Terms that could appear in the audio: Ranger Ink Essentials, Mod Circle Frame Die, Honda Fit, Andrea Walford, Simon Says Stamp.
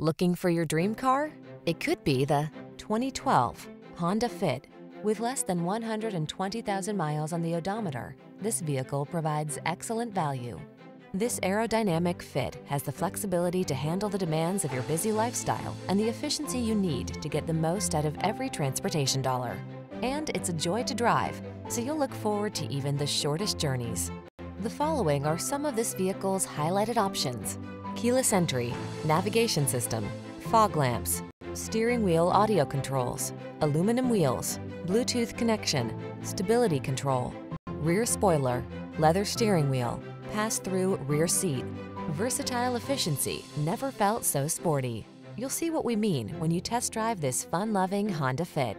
Looking for your dream car? It could be the 2012 Honda Fit. With less than 120,000 miles on the odometer, this vehicle provides excellent value. This aerodynamic Fit has the flexibility to handle the demands of your busy lifestyle and the efficiency you need to get the most out of every transportation dollar. And it's a joy to drive, so you'll look forward to even the shortest journeys. The following are some of this vehicle's highlighted options: keyless entry, navigation system, fog lamps, steering wheel audio controls, aluminum wheels, Bluetooth connection, stability control, rear spoiler, leather steering wheel, pass-through rear seat. Versatile efficiency never felt so sporty. You'll see what we mean when you test drive this fun-loving Honda Fit.